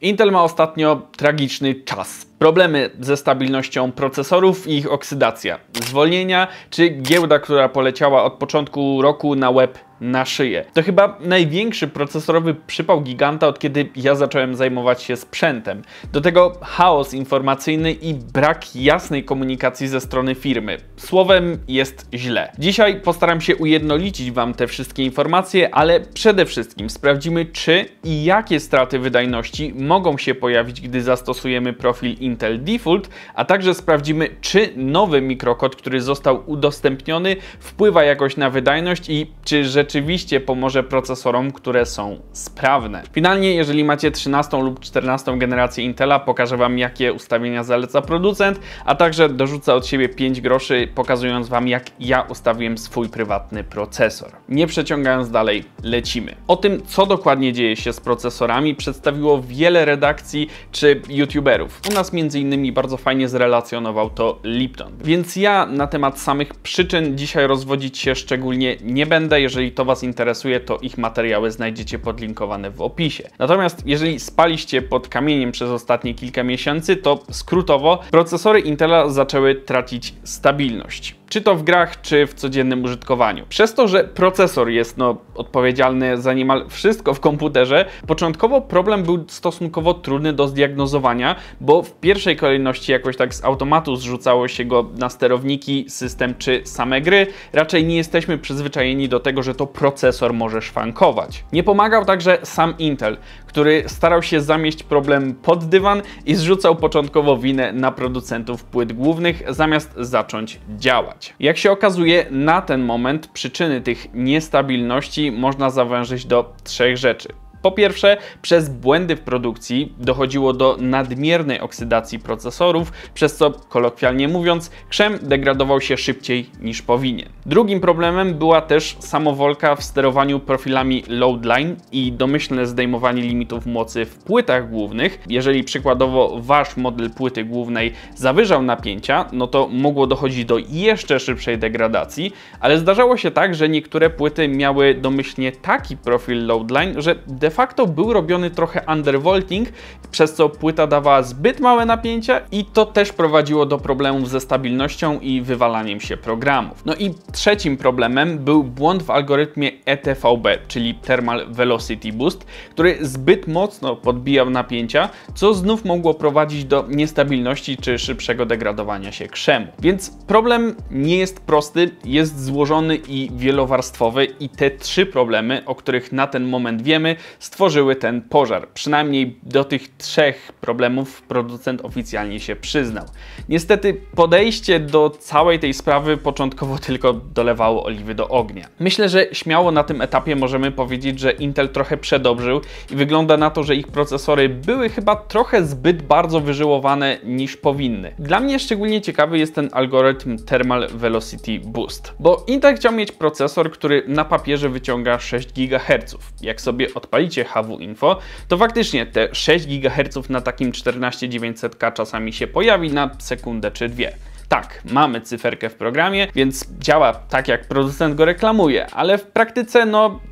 Intel ma ostatnio tragiczny czas. Problemy ze stabilnością procesorów i ich oksydacja, zwolnienia czy giełda, która poleciała od początku roku na łeb na szyję. To chyba największy procesorowy przypał giganta, od kiedy ja zacząłem zajmować się sprzętem. Do tego chaos informacyjny i brak jasnej komunikacji ze strony firmy. Słowem, jest źle. Dzisiaj postaram się ujednolicić Wam te wszystkie informacje, ale przede wszystkim sprawdzimy, czy i jakie straty wydajności mogą się pojawić, gdy zastosujemy profil Intel Default, a także sprawdzimy, czy nowy mikrokod, który został udostępniony, wpływa jakoś na wydajność i czy rzeczywiście pomoże procesorom, które są sprawne. Finalnie, jeżeli macie 13 lub 14 generację Intela, pokażę Wam, jakie ustawienia zaleca producent, a także dorzucę od siebie 5 groszy, pokazując Wam, jak ja ustawiłem swój prywatny procesor. Nie przeciągając dalej, lecimy. O tym, co dokładnie dzieje się z procesorami, przedstawiło wiele redakcji czy youtuberów. U nas między innymi bardzo fajnie zrelacjonował to Lipton. Więc ja na temat samych przyczyn dzisiaj rozwodzić się szczególnie nie będę. Jeżeli to Was interesuje, to ich materiały znajdziecie podlinkowane w opisie. Natomiast jeżeli spaliście pod kamieniem przez ostatnie kilka miesięcy, to skrótowo procesory Intela zaczęły tracić stabilność. Czy to w grach, czy w codziennym użytkowaniu. Przez to, że procesor jest odpowiedzialny za niemal wszystko w komputerze, początkowo problem był stosunkowo trudny do zdiagnozowania, bo w pierwszej kolejności jakoś tak z automatu zrzucało się go na sterowniki, system czy same gry. Raczej nie jesteśmy przyzwyczajeni do tego, że to procesor może szwankować. Nie pomagał także sam Intel, który starał się zamieść problem pod dywan i zrzucał początkowo winę na producentów płyt głównych, zamiast zacząć działać. Jak się okazuje, na ten moment przyczyny tych niestabilności można zawężyć do 3 rzeczy. Po pierwsze, przez błędy w produkcji dochodziło do nadmiernej oksydacji procesorów, przez co, kolokwialnie mówiąc, krzem degradował się szybciej niż powinien. Drugim problemem była też samowolka w sterowaniu profilami loadline i domyślne zdejmowanie limitów mocy w płytach głównych. Jeżeli przykładowo Wasz model płyty głównej zawyżał napięcia, no to mogło dochodzić do jeszcze szybszej degradacji, ale zdarzało się tak, że niektóre płyty miały domyślnie taki profil loadline, że de facto był robiony trochę undervolting, przez co płyta dawała zbyt małe napięcia i to też prowadziło do problemów ze stabilnością i wywalaniem się programów. No i trzecim problemem był błąd w algorytmie ETVB, czyli Thermal Velocity Boost, który zbyt mocno podbijał napięcia, co znów mogło prowadzić do niestabilności czy szybszego degradowania się krzemu. Więc problem nie jest prosty, jest złożony i wielowarstwowy i te trzy problemy, o których na ten moment wiemy, stworzyły ten pożar. Przynajmniej do tych trzech problemów producent oficjalnie się przyznał. Niestety podejście do całej tej sprawy początkowo tylko dolewało oliwy do ognia. Myślę, że śmiało na tym etapie możemy powiedzieć, że Intel trochę przedobrzył i wygląda na to, że ich procesory były chyba trochę zbyt bardzo wyżyłowane niż powinny. Dla mnie szczególnie ciekawy jest ten algorytm Thermal Velocity Boost, bo Intel chciał mieć procesor, który na papierze wyciąga 6 GHz. Jak sobie odpalicie HWiNFO, to faktycznie te 6 GHz na takim 14900K czasami się pojawi na sekundę czy dwie. Tak, mamy cyferkę w programie, więc działa tak, jak producent go reklamuje, ale w praktyce,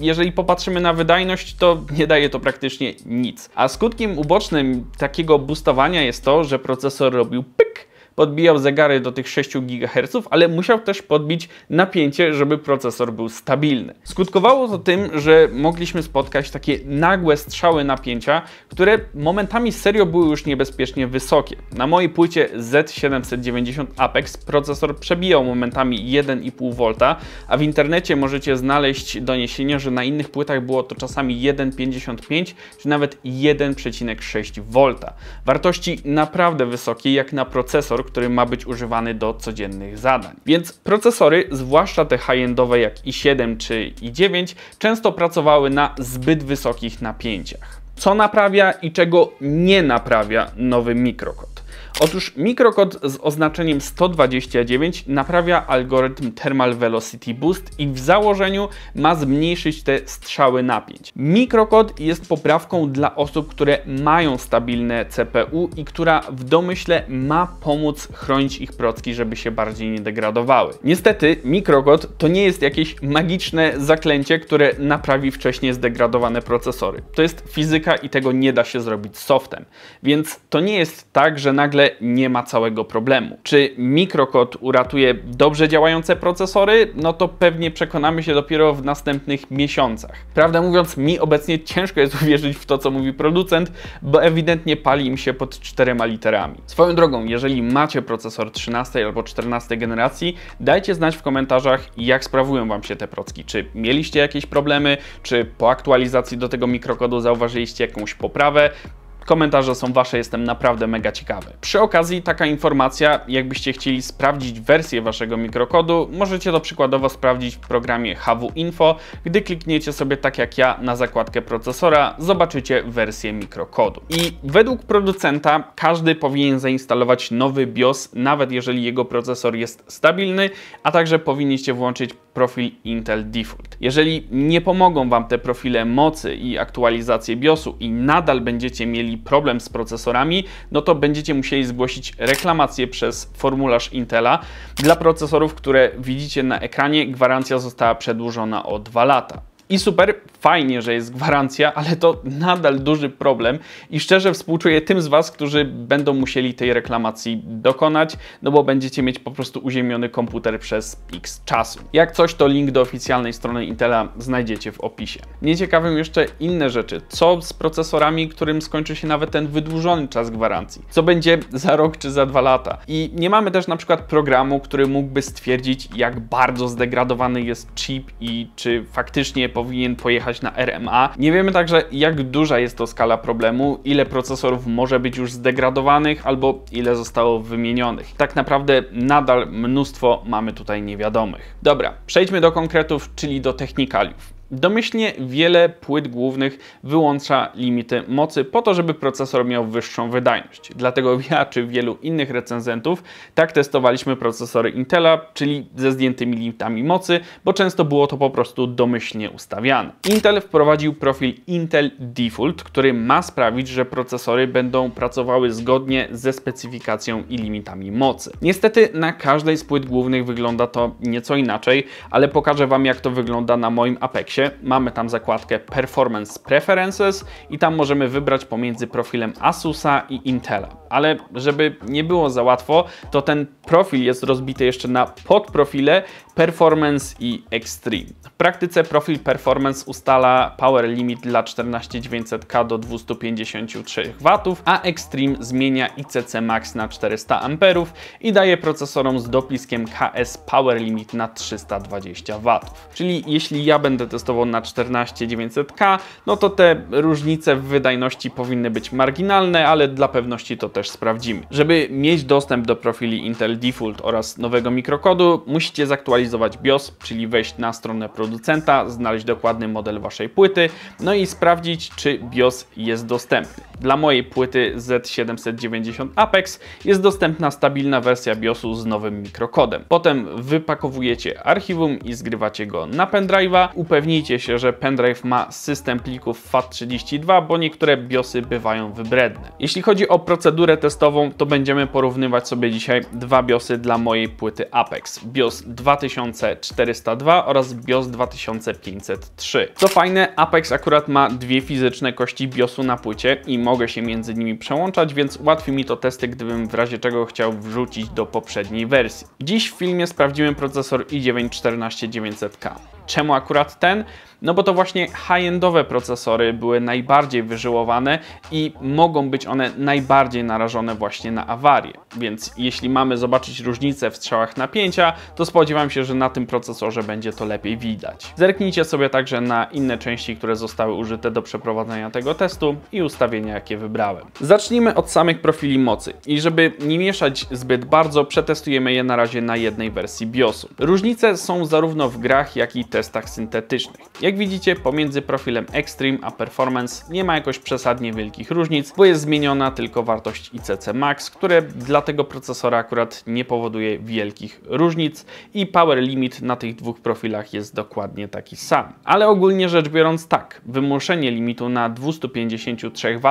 jeżeli popatrzymy na wydajność, to nie daje to praktycznie nic. A skutkiem ubocznym takiego boostowania jest to, że procesor robił pyk, podbijał zegary do tych 6 GHz, ale musiał też podbić napięcie, żeby procesor był stabilny. Skutkowało to tym, że mogliśmy spotkać takie nagłe strzały napięcia, które momentami serio były już niebezpiecznie wysokie. Na mojej płycie Z790 Apex procesor przebijał momentami 1,5 V, a w internecie możecie znaleźć doniesienia, że na innych płytach było to czasami 1,55 czy nawet 1,6 V. Wartości naprawdę wysokie jak na procesor, który ma być używany do codziennych zadań. Więc procesory, zwłaszcza te high-endowe jak i7 czy i9, często pracowały na zbyt wysokich napięciach. Co naprawia i czego nie naprawia nowy mikrokod? Otóż mikrokod z oznaczeniem 129 naprawia algorytm Thermal Velocity Boost i w założeniu ma zmniejszyć te strzały napięć. Mikrokod jest poprawką dla osób, które mają stabilne CPU i która w domyśle ma pomóc chronić ich procki, żeby się bardziej nie degradowały. Niestety mikrokod to nie jest jakieś magiczne zaklęcie, które naprawi wcześniej zdegradowane procesory. To jest fizyka i tego nie da się zrobić softem. Więc to nie jest tak, że nagle nie ma całego problemu. Czy mikrokod uratuje dobrze działające procesory? No to pewnie przekonamy się dopiero w następnych miesiącach. Prawdę mówiąc, mi obecnie ciężko jest uwierzyć w to, co mówi producent, bo ewidentnie pali im się pod 4 literami. Swoją drogą, jeżeli macie procesor 13 albo 14 generacji, dajcie znać w komentarzach, jak sprawują Wam się te procki. Czy mieliście jakieś problemy, czy po aktualizacji do tego mikrokodu zauważyliście jakąś poprawę? Komentarze są Wasze, jestem naprawdę mega ciekawy. Przy okazji taka informacja, jakbyście chcieli sprawdzić wersję Waszego mikrokodu, możecie to przykładowo sprawdzić w programie HWiNFO. Gdy klikniecie sobie tak jak ja na zakładkę procesora, zobaczycie wersję mikrokodu. I według producenta każdy powinien zainstalować nowy BIOS, nawet jeżeli jego procesor jest stabilny, a także powinniście włączyć profil Intel Default. Jeżeli nie pomogą Wam te profile mocy i aktualizacje BIOSu i nadal będziecie mieli problem z procesorami, no to będziecie musieli zgłosić reklamację przez formularz Intela. Dla procesorów, które widzicie na ekranie, gwarancja została przedłużona o 2 lata. I super, fajnie, że jest gwarancja, ale to nadal duży problem i szczerze współczuję tym z Was, którzy będą musieli tej reklamacji dokonać, no bo będziecie mieć po prostu uziemiony komputer przez x czasu. Jak coś, to link do oficjalnej strony Intela znajdziecie w opisie. Mnie ciekawią jeszcze inne rzeczy. Co z procesorami, którym skończy się nawet ten wydłużony czas gwarancji? Co będzie za rok czy za 2 lata? I nie mamy też na przykład programu, który mógłby stwierdzić, jak bardzo zdegradowany jest chip i czy faktycznie powinien pojechać na RMA. Nie wiemy także, jak duża jest to skala problemu, ile procesorów może być już zdegradowanych albo ile zostało wymienionych. Tak naprawdę nadal mnóstwo mamy tutaj niewiadomych. Dobra, przejdźmy do konkretów, czyli do technikaliów. Domyślnie wiele płyt głównych wyłącza limity mocy po to, żeby procesor miał wyższą wydajność. Dlatego ja czy wielu innych recenzentów tak testowaliśmy procesory Intela, czyli ze zdjętymi limitami mocy, bo często było to po prostu domyślnie ustawiane. Intel wprowadził profil Intel Default, który ma sprawić, że procesory będą pracowały zgodnie ze specyfikacją i limitami mocy. Niestety na każdej z płyt głównych wygląda to nieco inaczej, ale pokażę Wam, jak to wygląda na moim Apexie. Mamy tam zakładkę Performance Preferences i tam możemy wybrać pomiędzy profilem Asusa i Intela. Ale żeby nie było za łatwo, to ten profil jest rozbity jeszcze na podprofile Performance i Extreme. W praktyce profil Performance ustala power limit dla 14900K do 253 W, a Extreme zmienia ICC Max na 400 A i daje procesorom z dopiskiem KS power limit na 320 W. Czyli jeśli ja będę testował na 14900K, no to te różnice w wydajności powinny być marginalne, ale dla pewności to też sprawdzimy. Żeby mieć dostęp do profili Intel Default oraz nowego mikrokodu, musicie zaktualizować BIOS, czyli wejść na stronę producenta, znaleźć dokładny model Waszej płyty, no i sprawdzić, czy BIOS jest dostępny. Dla mojej płyty Z790 Apex jest dostępna stabilna wersja BIOSu z nowym mikrokodem. Potem wypakowujecie archiwum i zgrywacie go na pendrive'a. Upewnijcie się, że pendrive ma system plików FAT32, bo niektóre BIOSy bywają wybredne. Jeśli chodzi o procedurę testową, to będziemy porównywać sobie dzisiaj dwa BIOSy dla mojej płyty Apex. BIOS 2402 oraz BIOS 2503. Co fajne, Apex akurat ma dwie fizyczne kości BIOSu na płycie i mogę się między nimi przełączać, więc ułatwi mi to testy, gdybym w razie czego chciał wrzucić do poprzedniej wersji. Dziś w filmie sprawdzimy procesor i9-14900K. Czemu akurat ten? No bo to właśnie high-endowe procesory były najbardziej wyżyłowane i mogą być one najbardziej narażone właśnie na awarie. Więc jeśli mamy zobaczyć różnicę w strzałach napięcia, to spodziewam się, że na tym procesorze będzie to lepiej widać. Zerknijcie sobie także na inne części, które zostały użyte do przeprowadzenia tego testu i ustawienia, jakie wybrałem. Zacznijmy od samych profili mocy i żeby nie mieszać zbyt bardzo, przetestujemy je na razie na jednej wersji BIOSu. Różnice są zarówno w grach, jak i testach syntetycznych. Jak widzicie, pomiędzy profilem Extreme a Performance nie ma jakoś przesadnie wielkich różnic, bo jest zmieniona tylko wartość ICC Max, które dla tego procesora akurat nie powoduje wielkich różnic i power limit na tych dwóch profilach jest dokładnie taki sam. Ale ogólnie rzecz biorąc tak, wymuszenie limitu na 253 W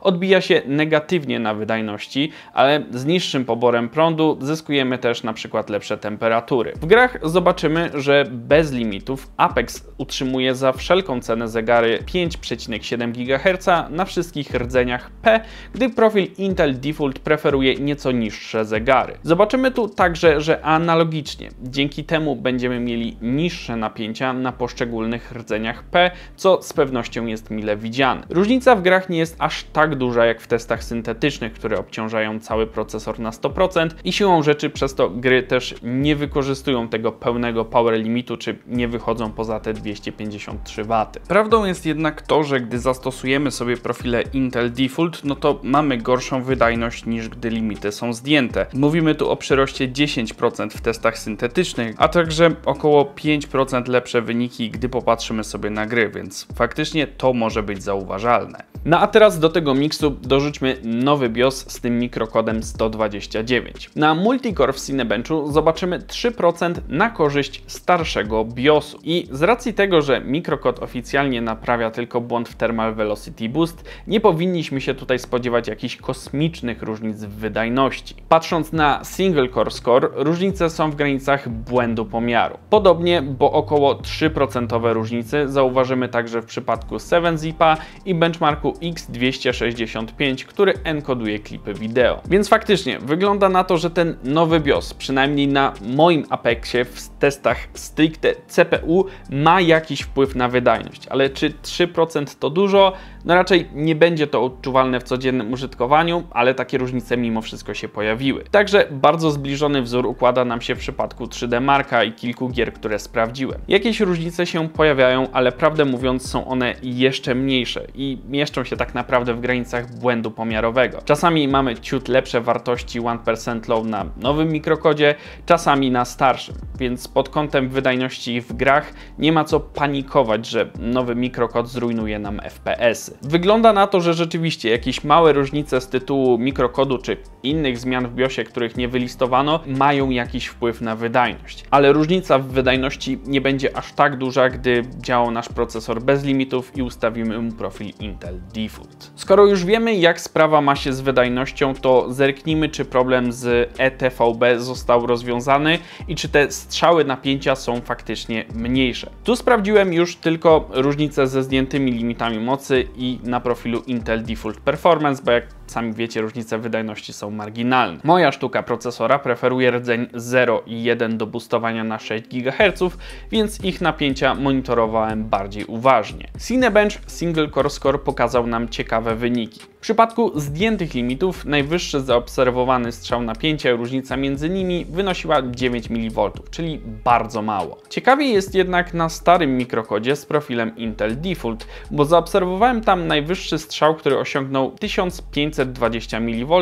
odbija się negatywnie na wydajności, ale z niższym poborem prądu zyskujemy też na przykład lepsze temperatury. W grach zobaczymy, że bez limitów Apex utrzymuje za wszelką cenę zegary 5,7 GHz na wszystkich rdzeniach P, gdy profil Intel Default preferuje nieco niższe zegary. Zobaczymy tu także, że analogicznie dzięki temu będziemy mieli niższe napięcia na poszczególnych rdzeniach P, co z pewnością jest mile widziane. Różnica w grach nie jest aż tak duża jak w testach syntetycznych, które obciążają cały procesor na 100% i siłą rzeczy przez to gry też nie wykorzystują tego pełnego power limitu, czy nie wychodzą poza te 253 W. Prawdą jest jednak to, że gdy zastosujemy sobie profile Intel Default, no to mamy gorszą wydajność niż gdy limity są zdjęte. Mówimy tu o przyroście 10% w testach syntetycznych, a także około 5% lepsze wyniki, gdy popatrzymy sobie na gry, więc faktycznie to może być zauważalne. No a teraz do tego miksu dorzućmy nowy BIOS z tym mikrokodem 129. Na multicore w Cinebenchu zobaczymy 3% na korzyść starszego BIOSu. I z racji tego, że mikrokod oficjalnie naprawia tylko błąd w Thermal Velocity Boost, nie powinniśmy się tutaj spodziewać jakichś kosmicznych różnic w wydajności. Patrząc na single core score, różnice są w granicach błędu pomiaru. Podobnie, bo około 3% różnicy zauważymy także w przypadku 7Zipa i benchmarku X265, który enkoduje klipy wideo. Więc faktycznie wygląda na to, że ten nowy BIOS, przynajmniej na moim Apexie w testach stricte CPU, ma jakiś wpływ na wydajność. Ale czy 3% to dużo? No raczej nie będzie to odczuwalne w codziennym użytkowaniu, ale takie różnice mimo wszystko się pojawiły. Także bardzo zbliżony wzór układa nam się w przypadku 3D Marka i kilku gier, które sprawdziłem. Jakieś różnice się pojawiają, ale prawdę mówiąc są one jeszcze mniejsze i mieszczą się tak naprawdę w granicach błędu pomiarowego. Czasami mamy ciut lepsze wartości 1% low na nowym mikrokodzie, czasami na starszym, więc pod kątem wydajności w grach nie ma co panikować, że nowy mikrokod zrujnuje nam FPS-y. Wygląda na to, że rzeczywiście jakieś małe różnice z tytułu mikrokodu czy innych zmian w BIOSie, których nie wylistowano, mają jakiś wpływ na wydajność. Ale różnica w wydajności nie będzie aż tak duża, gdy działał nasz procesor bez limitów i ustawimy mu profil Intel Default. Skoro już wiemy, jak sprawa ma się z wydajnością, to zerknijmy, czy problem z ETVB został rozwiązany i czy te strzały napięcia są faktycznie mniejsze. Tu sprawdziłem już tylko różnice ze zdjętymi limitami mocy i na profilu Intel Default Performance, bo jak sami wiecie, różnice wydajności są marginalne. Moja sztuka procesora preferuje rdzeń 0 i 1 do boostowania na 6 GHz, więc ich napięcia monitorowałem bardziej uważnie. Cinebench Single Core Score pokazał nam ciekawe wyniki. W przypadku zdjętych limitów najwyższy zaobserwowany strzał napięcia i różnica między nimi wynosiła 9 mV, czyli bardzo mało. Ciekawiej jest jednak na starym mikrokodzie z profilem Intel Default, bo zaobserwowałem tam najwyższy strzał, który osiągnął 1520 mV,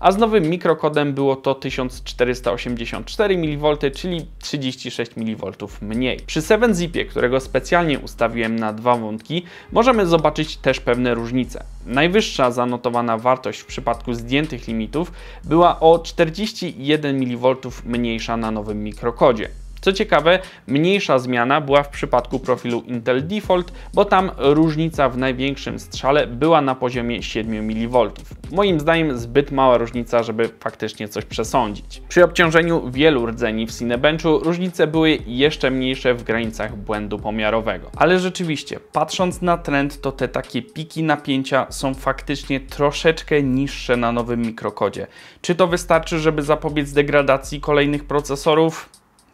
a z nowym mikrokodem było to 1484 mV, czyli 36 mV mniej. Przy 7Zipie, którego specjalnie ustawiłem na dwa wątki, możemy zobaczyć też pewne różnice. Najwyższa zanotowana wartość w przypadku zdjętych limitów była o 41 mV mniejsza na nowym mikrokodzie. Co ciekawe, mniejsza zmiana była w przypadku profilu Intel Default, bo tam różnica w największym strzale była na poziomie 7 mV. Moim zdaniem zbyt mała różnica, żeby faktycznie coś przesądzić. Przy obciążeniu wielu rdzeni w Cinebenchu różnice były jeszcze mniejsze w granicach błędu pomiarowego. Ale rzeczywiście, patrząc na trend, to te takie piki napięcia są faktycznie troszeczkę niższe na nowym mikrokodzie. Czy to wystarczy, żeby zapobiec degradacji kolejnych procesorów?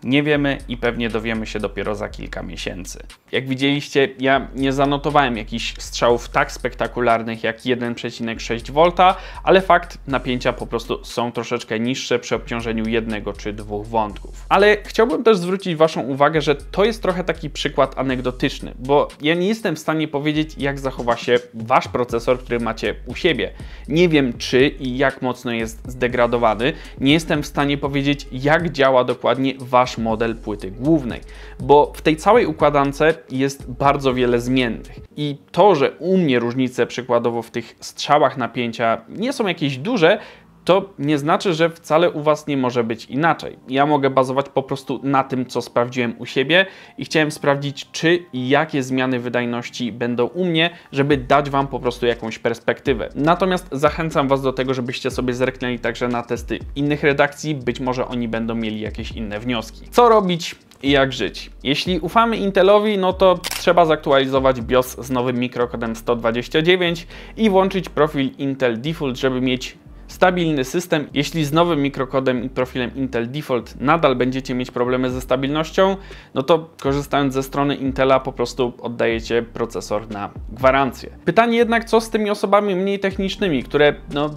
Nie wiemy i pewnie dowiemy się dopiero za kilka miesięcy. Jak widzieliście, ja nie zanotowałem jakichś strzałów tak spektakularnych jak 1,6 V, ale fakt, napięcia po prostu są troszeczkę niższe przy obciążeniu jednego czy dwóch wątków. Ale chciałbym też zwrócić Waszą uwagę, że to jest trochę taki przykład anegdotyczny, bo ja nie jestem w stanie powiedzieć, jak zachowa się Wasz procesor, który macie u siebie. Nie wiem, czy i jak mocno jest zdegradowany. Nie jestem w stanie powiedzieć, jak działa dokładnie Wasz nasz model płyty głównej, bo w tej całej układance jest bardzo wiele zmiennych i to, że u mnie różnice przykładowo w tych strzałach napięcia nie są jakieś duże, to nie znaczy, że wcale u Was nie może być inaczej. Ja mogę bazować po prostu na tym, co sprawdziłem u siebie i chciałem sprawdzić, czy i jakie zmiany wydajności będą u mnie, żeby dać Wam po prostu jakąś perspektywę. Natomiast zachęcam Was do tego, żebyście sobie zerknęli także na testy innych redakcji, być może oni będą mieli jakieś inne wnioski. Co robić? I jak żyć. Jeśli ufamy Intelowi, no to trzeba zaktualizować BIOS z nowym mikrokodem 129 i włączyć profil Intel Default, żeby mieć stabilny system. Jeśli z nowym mikrokodem i profilem Intel Default nadal będziecie mieć problemy ze stabilnością, no to korzystając ze strony Intela po prostu oddajecie procesor na gwarancję. Pytanie jednak, co z tymi osobami mniej technicznymi, które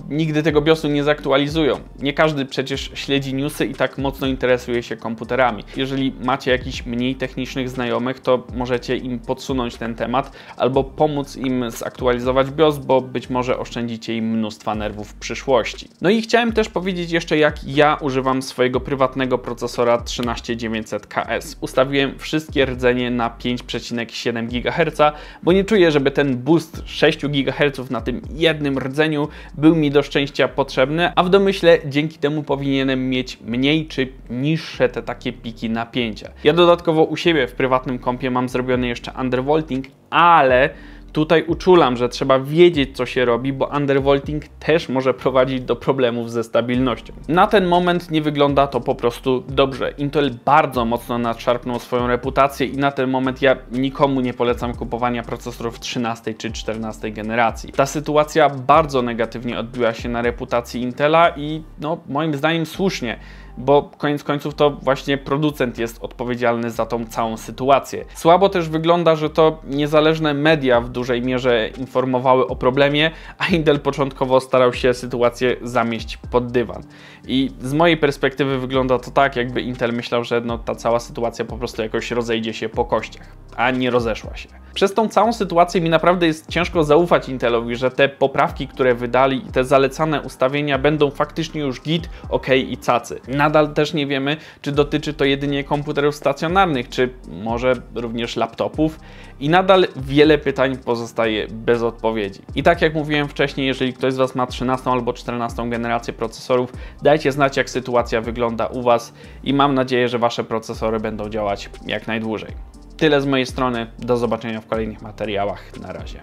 nigdy tego BIOSu nie zaktualizują. Nie każdy przecież śledzi newsy i tak mocno interesuje się komputerami. Jeżeli macie jakichś mniej technicznych znajomych, to możecie im podsunąć ten temat albo pomóc im zaktualizować BIOS, bo być może oszczędzicie im mnóstwa nerwów w przyszłości. No i chciałem też powiedzieć jeszcze, jak ja używam swojego prywatnego procesora 13900KS. Ustawiłem wszystkie rdzenie na 5,7 GHz, bo nie czuję, żeby ten boost 6 GHz na tym jednym rdzeniu był mi do szczęścia potrzebny, a w domyśle dzięki temu powinienem mieć mniej czy niższe te takie piki napięcia. Ja dodatkowo u siebie w prywatnym kompie mam zrobiony jeszcze undervolting, ale tutaj uczulam, że trzeba wiedzieć, co się robi, bo undervolting też może prowadzić do problemów ze stabilnością. Na ten moment nie wygląda to po prostu dobrze. Intel bardzo mocno nadszarpnął swoją reputację i na ten moment ja nikomu nie polecam kupowania procesorów 13 czy 14 generacji. Ta sytuacja bardzo negatywnie odbiła się na reputacji Intela i moim zdaniem słusznie, bo koniec końców to właśnie producent jest odpowiedzialny za tą całą sytuację. Słabo też wygląda, że to niezależne media w dużej mierze informowały o problemie, a Intel początkowo starał się sytuację zamieść pod dywan. I z mojej perspektywy wygląda to tak, jakby Intel myślał, że ta cała sytuacja po prostu jakoś rozejdzie się po kościach, a nie rozeszła się. Przez tą całą sytuację mi naprawdę jest ciężko zaufać Intelowi, że te poprawki, które wydali i te zalecane ustawienia będą faktycznie już git, ok i cacy. Nadal też nie wiemy, czy dotyczy to jedynie komputerów stacjonarnych, czy może również laptopów i nadal wiele pytań pozostaje bez odpowiedzi. I tak jak mówiłem wcześniej, jeżeli ktoś z Was ma 13 albo 14 generację procesorów, dajcie znać, jak sytuacja wygląda u Was i mam nadzieję, że Wasze procesory będą działać jak najdłużej. Tyle z mojej strony, do zobaczenia w kolejnych materiałach, na razie,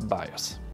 BIOS.